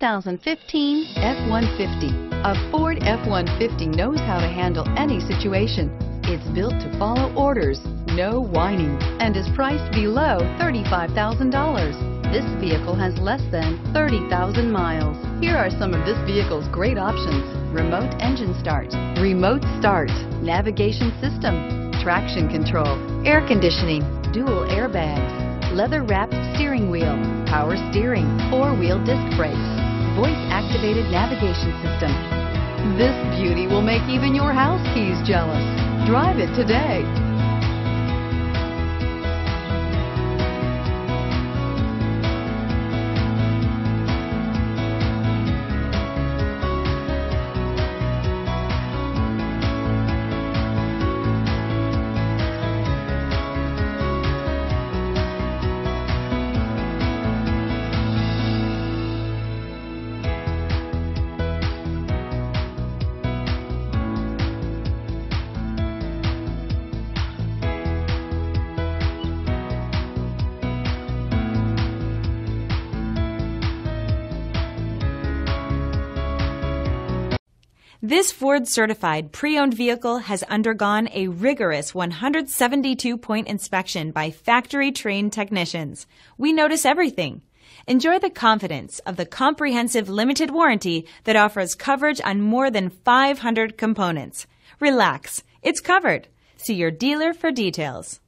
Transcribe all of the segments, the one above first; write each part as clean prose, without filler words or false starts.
2015 F-150. A Ford F-150 knows how to handle any situation. It's built to follow orders, no whining, and is priced below $35,000. This vehicle has less than 30,000 miles. Here are some of this vehicle's great options: remote engine start, remote start, navigation system, traction control, air conditioning, dual airbags, leather-wrapped steering wheel, power steering, four-wheel disc brakes, voice-activated navigation system. This beauty will make even your house keys jealous. Drive it today. This Ford-certified pre-owned vehicle has undergone a rigorous 172-point inspection by factory-trained technicians. We notice everything. Enjoy the confidence of the comprehensive limited warranty that offers coverage on more than 500 components. Relax, it's covered. See your dealer for details.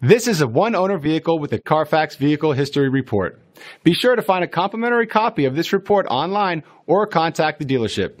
This is a one-owner vehicle with a Carfax Vehicle History Report. Be sure to find a complimentary copy of this report online or contact the dealership.